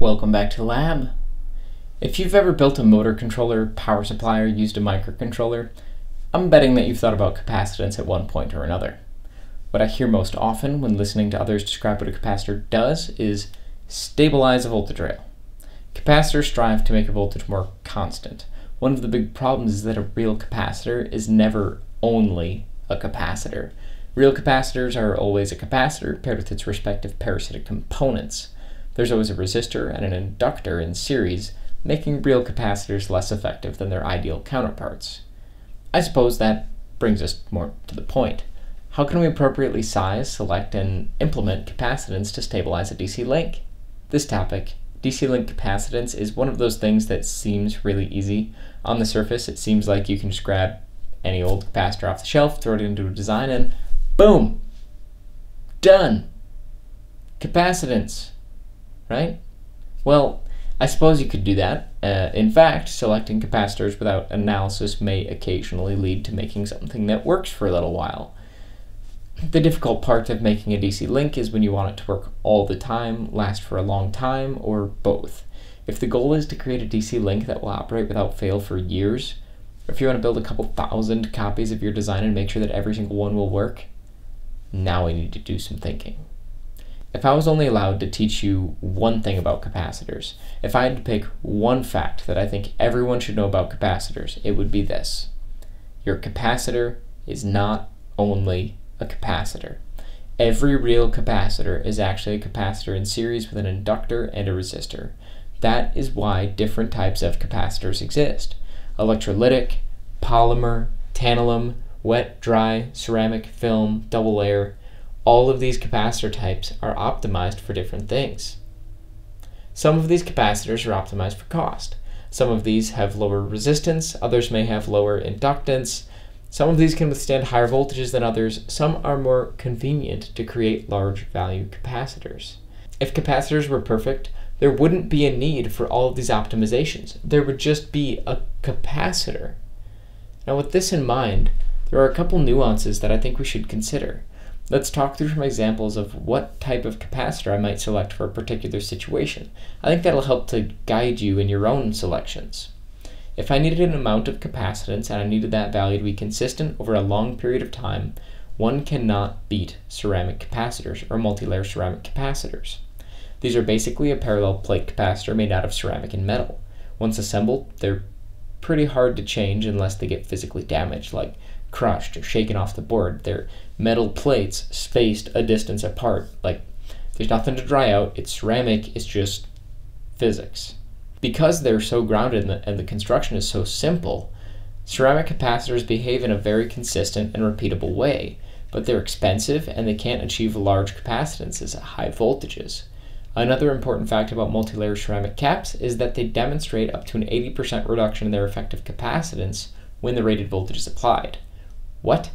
Welcome back to the lab. If you've ever built a motor controller, power supply, or used a microcontroller, I'm betting that you've thought about capacitance at one point or another. What I hear most often when listening to others describe what a capacitor does is stabilize a voltage rail. Capacitors strive to make a voltage more constant. One of the big problems is that a real capacitor is never only a capacitor. Real capacitors are always a capacitor paired with its respective parasitic components. There's always a resistor and an inductor in series, making real capacitors less effective than their ideal counterparts. I suppose that brings us more to the point. How can we appropriately size, select, and implement capacitance to stabilize a DC link? This topic, DC link capacitance, is one of those things that seems really easy. On the surface, it seems like you can just grab any old capacitor off the shelf, throw it into a design, and boom! Done! Capacitance! Right? Well, I suppose you could do that. In fact, selecting capacitors without analysis may occasionally lead to making something that works for a little while. The difficult part of making a DC link is when you want it to work all the time, last for a long time, or both. If the goal is to create a DC link that will operate without fail for years, or if you want to build a couple thousand copies of your design and make sure that every single one will work, now we need to do some thinking. If I was only allowed to teach you one thing about capacitors, if I had to pick one fact that I think everyone should know about capacitors, it would be this. Your capacitor is not only a capacitor. Every real capacitor is actually a capacitor in series with an inductor and a resistor. That is why different types of capacitors exist. Electrolytic, polymer, tantalum, wet, dry, ceramic, film, double layer. All of these capacitor types are optimized for different things. Some of these capacitors are optimized for cost. Some of these have lower resistance, others may have lower inductance. Some of these can withstand higher voltages than others. Some are more convenient to create large value capacitors. If capacitors were perfect, there wouldn't be a need for all of these optimizations. There would just be a capacitor. Now, with this in mind, there are a couple nuances that I think we should consider. Let's talk through some examples of what type of capacitor I might select for a particular situation. I think that'll help to guide you in your own selections. If I needed an amount of capacitance and I needed that value to be consistent over a long period of time, one cannot beat ceramic capacitors or multilayer ceramic capacitors. These are basically a parallel plate capacitor made out of ceramic and metal. Once assembled, they're pretty hard to change unless they get physically damaged, like crushed or shaken off the board. They're metal plates spaced a distance apart. Like, there's nothing to dry out. It's ceramic. It's just physics. Because they're so grounded and the construction is so simple, ceramic capacitors behave in a very consistent and repeatable way, but they're expensive and they can't achieve large capacitances at high voltages. Another important fact about multilayer ceramic caps is that they demonstrate up to an 80% reduction in their effective capacitance when the rated voltage is applied. What?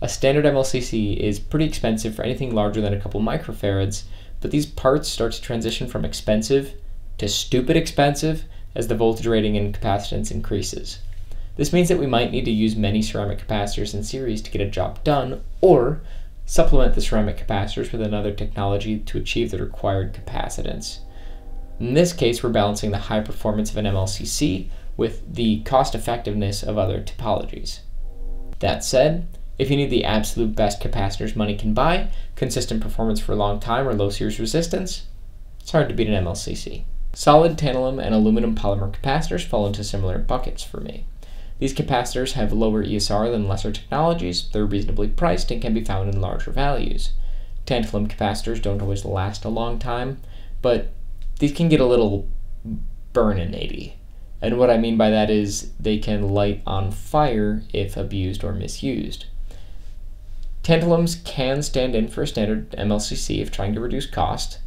A standard MLCC is pretty expensive for anything larger than a couple microfarads, but these parts start to transition from expensive to stupid expensive as the voltage rating and capacitance increases. This means that we might need to use many ceramic capacitors in series to get a job done, or supplement the ceramic capacitors with another technology to achieve the required capacitance. In this case, we're balancing the high performance of an MLCC with the cost effectiveness of other topologies. That said, if you need the absolute best capacitors money can buy, consistent performance for a long time, or low series resistance, it's hard to beat an MLCC. Solid tantalum and aluminum polymer capacitors fall into similar buckets for me. These capacitors have lower ESR than lesser technologies, they're reasonably priced, and can be found in larger values. Tantalum capacitors don't always last a long time, but these can get a little burninaty. And what I mean by that is they can light on fire if abused or misused. Tantalums can stand in for a standard MLCC if trying to reduce cost,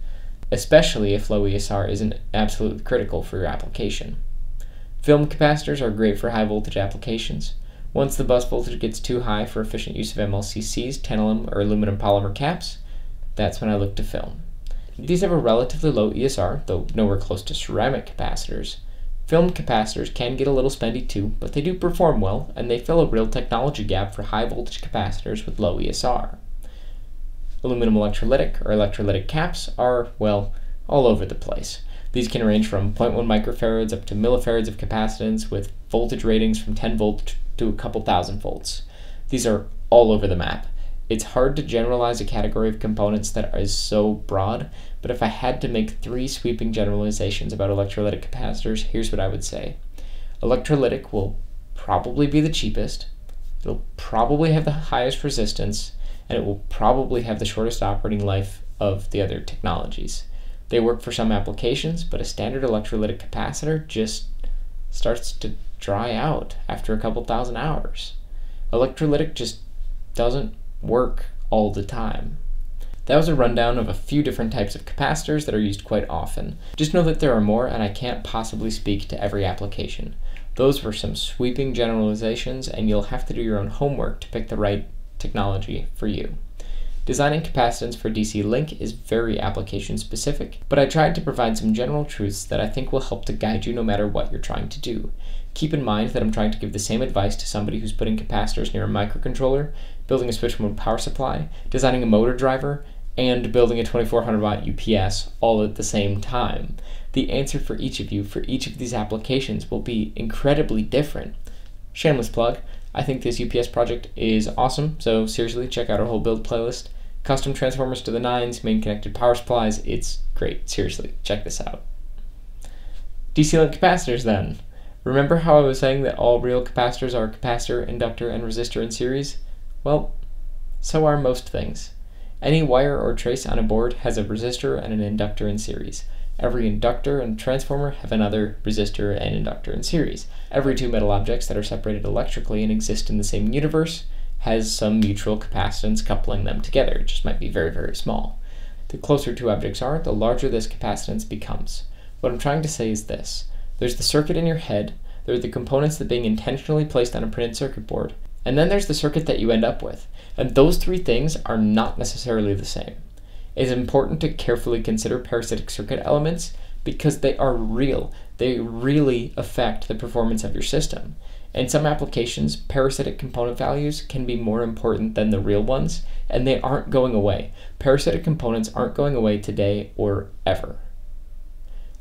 especially if low ESR isn't absolutely critical for your application. Film capacitors are great for high voltage applications. Once the bus voltage gets too high for efficient use of MLCCs, tantalum, or aluminum polymer caps, that's when I look to film. These have a relatively low ESR, though nowhere close to ceramic capacitors. Film capacitors can get a little spendy too, but they do perform well, and they fill a real technology gap for high voltage capacitors with low ESR. Aluminum electrolytic or electrolytic caps are, well, all over the place. These can range from 0.1 microfarads up to millifarads of capacitance with voltage ratings from 10 volts to a couple thousand volts. These are all over the map. It's hard to generalize a category of components that is so broad, but if I had to make three sweeping generalizations about electrolytic capacitors, here's what I would say. Electrolytic will probably be the cheapest, it'll probably have the highest resistance, and it will probably have the shortest operating life of the other technologies. They work for some applications, but a standard electrolytic capacitor just starts to dry out after a couple thousand hours. Electrolytic just doesn't work all the time. That was a rundown of a few different types of capacitors that are used quite often. Just know that there are more, and I can't possibly speak to every application. Those were some sweeping generalizations, and you'll have to do your own homework to pick the right technology for you. Designing capacitance for DC Link is very application specific, but I tried to provide some general truths that I think will help to guide you no matter what you're trying to do. Keep in mind that I'm trying to give the same advice to somebody who's putting capacitors near a microcontroller, building a switch mode power supply, designing a motor driver, and building a 2400 watt UPS all at the same time. The answer for each of you for each of these applications will be incredibly different. Shameless plug, I think this UPS project is awesome, so seriously check out our whole build playlist. Custom transformers to the nines, main connected power supplies, it's great, seriously, check this out. DC Link capacitors then. Remember how I was saying that all real capacitors are capacitor, inductor, and resistor in series? Well, so are most things. Any wire or trace on a board has a resistor and an inductor in series. Every inductor and transformer have another resistor and inductor in series. Every two metal objects that are separated electrically and exist in the same universe has some mutual capacitance coupling them together. It just might be very, very small. The closer two objects are, the larger this capacitance becomes. What I'm trying to say is this. There's the circuit in your head, there are the components that are being intentionally placed on a printed circuit board, and then there's the circuit that you end up with. And those three things are not necessarily the same. It's important to carefully consider parasitic circuit elements because they are real. They really affect the performance of your system. In some applications, parasitic component values can be more important than the real ones, and they aren't going away. Parasitic components aren't going away today or ever.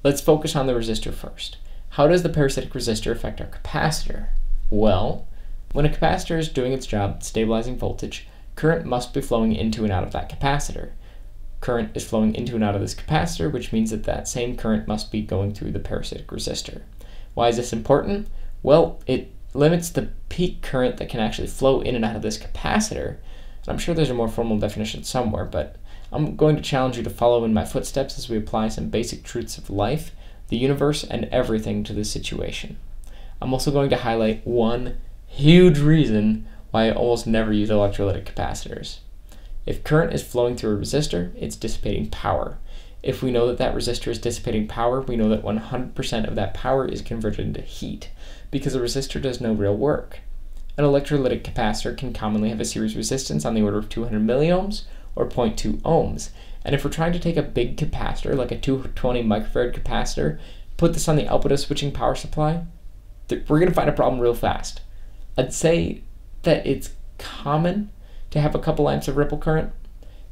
Let's focus on the resistor first. How does the parasitic resistor affect our capacitor? Well, when a capacitor is doing its job stabilizing voltage, current must be flowing into and out of that capacitor. Current is flowing into and out of this capacitor, which means that that same current must be going through the parasitic resistor. Why is this important? Well, it limits the peak current that can actually flow in and out of this capacitor. And I'm sure there's a more formal definition somewhere, but I'm going to challenge you to follow in my footsteps as we apply some basic truths of life, the universe, and everything to this situation. I'm also going to highlight one huge reason why I almost never use electrolytic capacitors. If current is flowing through a resistor, it's dissipating power. If we know that that resistor is dissipating power, we know that 100% of that power is converted into heat, because a resistor does no real work. An electrolytic capacitor can commonly have a series resistance on the order of 200 milliohms or 0.2 ohms, and if we're trying to take a big capacitor, like a 220 microfarad capacitor, put this on the output of switching power supply, we're going to find a problem real fast. I'd say that it's common to have a couple amps of ripple current.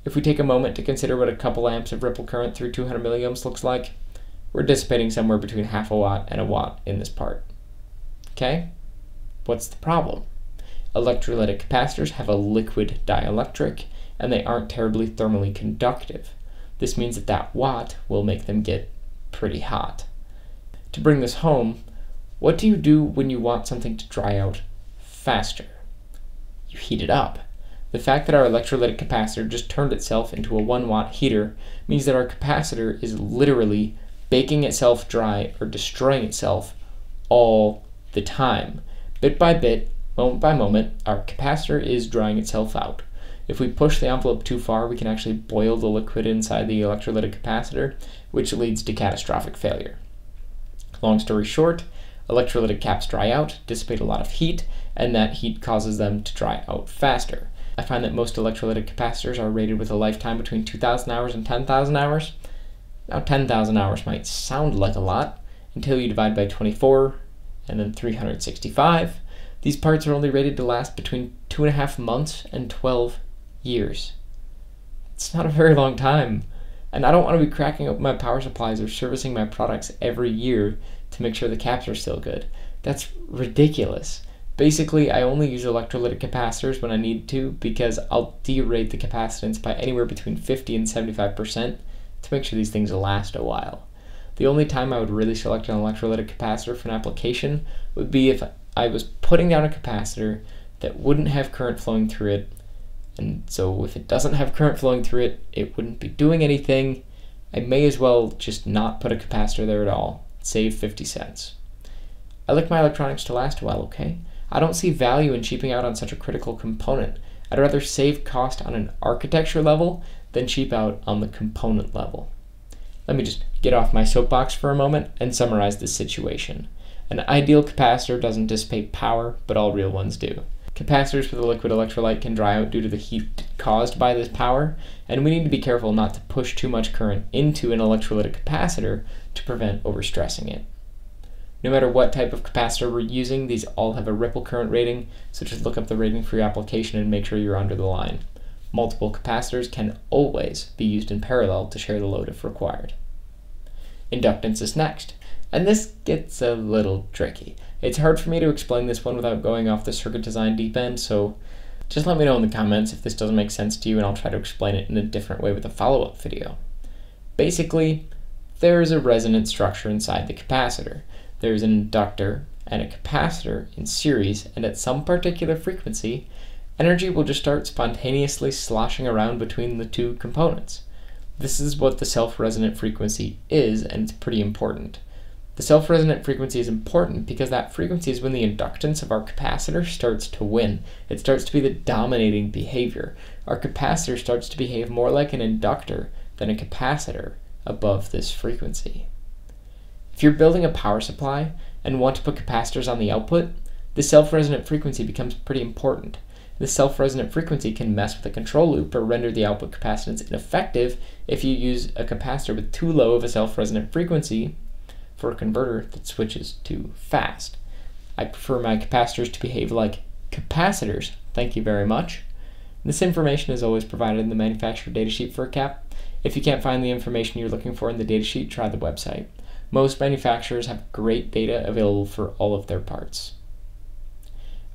If we take a moment to consider what a couple amps of ripple current through 200 milliohms looks like, we're dissipating somewhere between half a watt and a watt in this part. Okay? What's the problem? Electrolytic capacitors have a liquid dielectric, and they aren't terribly thermally conductive. This means that that watt will make them get pretty hot. To bring this home, what do you do when you want something to dry out faster? You heat it up. The fact that our electrolytic capacitor just turned itself into a 1 watt heater means that our capacitor is literally baking itself dry or destroying itself all the time. Bit by bit, moment by moment, our capacitor is drying itself out. If we push the envelope too far, we can actually boil the liquid inside the electrolytic capacitor, which leads to catastrophic failure. Long story short, electrolytic caps dry out, dissipate a lot of heat, and that heat causes them to dry out faster. I find that most electrolytic capacitors are rated with a lifetime between 2,000 hours and 10,000 hours. Now 10,000 hours might sound like a lot until you divide by 24 and then 365. These parts are only rated to last between 2.5 months and 12 years. It's not a very long time. And I don't want to be cracking up my power supplies or servicing my products every year to make sure the caps are still good. That's ridiculous. Basically, I only use electrolytic capacitors when I need to because I'll derate the capacitance by anywhere between 50 and 75% to make sure these things last a while. The only time I would really select an electrolytic capacitor for an application would be if I was putting down a capacitor that wouldn't have current flowing through it, and so if it doesn't have current flowing through it, it wouldn't be doing anything. I may as well just not put a capacitor there at all. Save 50 cents. I like my electronics to last a while, okay? I don't see value in cheaping out on such a critical component. I'd rather save cost on an architecture level than cheap out on the component level. Let me just get off my soapbox for a moment and summarize this situation. An ideal capacitor doesn't dissipate power, but all real ones do. Capacitors with a liquid electrolyte can dry out due to the heat caused by this power, and we need to be careful not to push too much current into an electrolytic capacitor to prevent overstressing it. No matter what type of capacitor we're using, these all have a ripple current rating, so just look up the rating for your application and make sure you're under the line. Multiple capacitors can always be used in parallel to share the load if required. Inductance is next. And this gets a little tricky. It's hard for me to explain this one without going off the circuit design deep end, so just let me know in the comments if this doesn't make sense to you and I'll try to explain it in a different way with a follow-up video. Basically, there is a resonant structure inside the capacitor. There is an inductor and a capacitor in series, and at some particular frequency, energy will just start spontaneously sloshing around between the two components. This is what the self-resonant frequency is, and it's pretty important. The self-resonant frequency is important because that frequency is when the inductance of our capacitor starts to win. It starts to be the dominating behavior. Our capacitor starts to behave more like an inductor than a capacitor above this frequency. If you're building a power supply and want to put capacitors on the output, the self-resonant frequency becomes pretty important. The self-resonant frequency can mess with the control loop or render the output capacitance ineffective if you use a capacitor with too low of a self-resonant frequency for a converter that switches too fast. I prefer my capacitors to behave like capacitors, thank you very much. This information is always provided in the manufacturer datasheet for a cap. If you can't find the information you're looking for in the datasheet, try the website. Most manufacturers have great data available for all of their parts.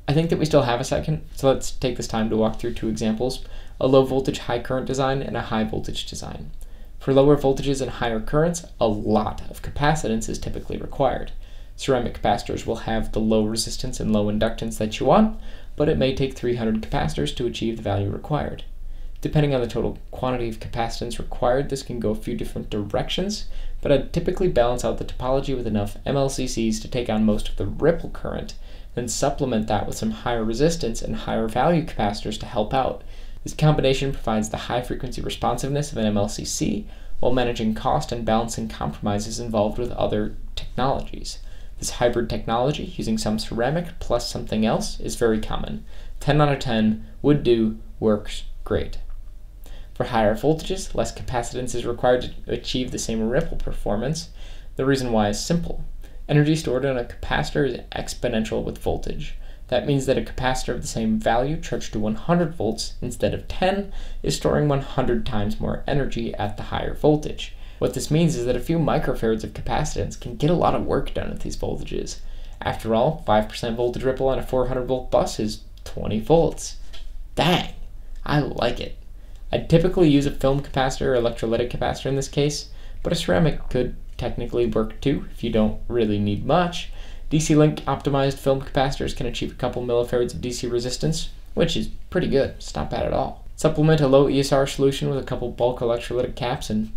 I think that we still have a second, so let's take this time to walk through two examples, a low voltage high current design and a high voltage design. For lower voltages and higher currents, a lot of capacitance is typically required. Ceramic capacitors will have the low resistance and low inductance that you want, but it may take 300 capacitors to achieve the value required. Depending on the total quantity of capacitance required, this can go a few different directions, but I'd typically balance out the topology with enough MLCCs to take on most of the ripple current, then supplement that with some higher resistance and higher value capacitors to help out. This combination provides the high-frequency responsiveness of an MLCC while managing cost and balancing compromises involved with other technologies. This hybrid technology, using some ceramic plus something else, is very common. 10 out of 10, would do, works great. For higher voltages, less capacitance is required to achieve the same ripple performance. The reason why is simple. Energy stored in a capacitor is exponential with voltage. That means that a capacitor of the same value, charged to 100 volts instead of 10, is storing 100 times more energy at the higher voltage. What this means is that a few microfarads of capacitance can get a lot of work done at these voltages. After all, 5% voltage ripple on a 400 volt bus is 20 volts. Dang, I like it. I'd typically use a film capacitor or electrolytic capacitor in this case, but a ceramic could technically work too if you don't really need much. DC Link optimized film capacitors can achieve a couple millifarads of DC resistance, which is pretty good. It's not bad at all. Supplement a low ESR solution with a couple bulk electrolytic caps and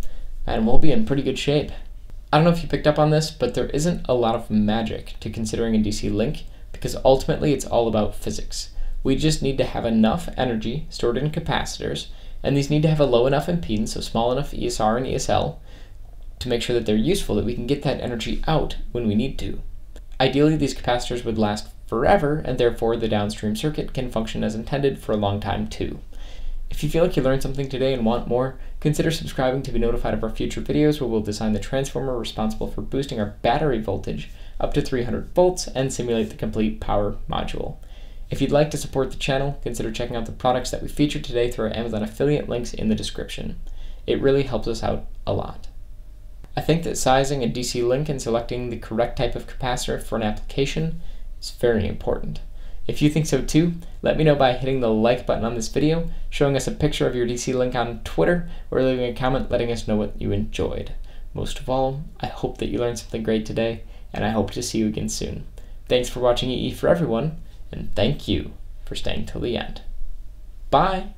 we'll be in pretty good shape. I don't know if you picked up on this, but there isn't a lot of magic to considering a DC Link because ultimately it's all about physics. We just need to have enough energy stored in capacitors, and these need to have a low enough impedance, so small enough ESR and ESL, to make sure that they're useful, that we can get that energy out when we need to. Ideally, these capacitors would last forever, and therefore the downstream circuit can function as intended for a long time too. If you feel like you learned something today and want more, consider subscribing to be notified of our future videos where we'll design the transformer responsible for boosting our battery voltage up to 300 volts and simulate the complete power module. If you'd like to support the channel, consider checking out the products that we featured today through our Amazon affiliate links in the description. It really helps us out a lot. I think that sizing a DC link and selecting the correct type of capacitor for an application is very important. If you think so too, let me know by hitting the like button on this video, showing us a picture of your DC link on Twitter, or leaving a comment letting us know what you enjoyed. Most of all, I hope that you learned something great today, and I hope to see you again soon. Thanks for watching EE for Everyone, and thank you for staying till the end. Bye!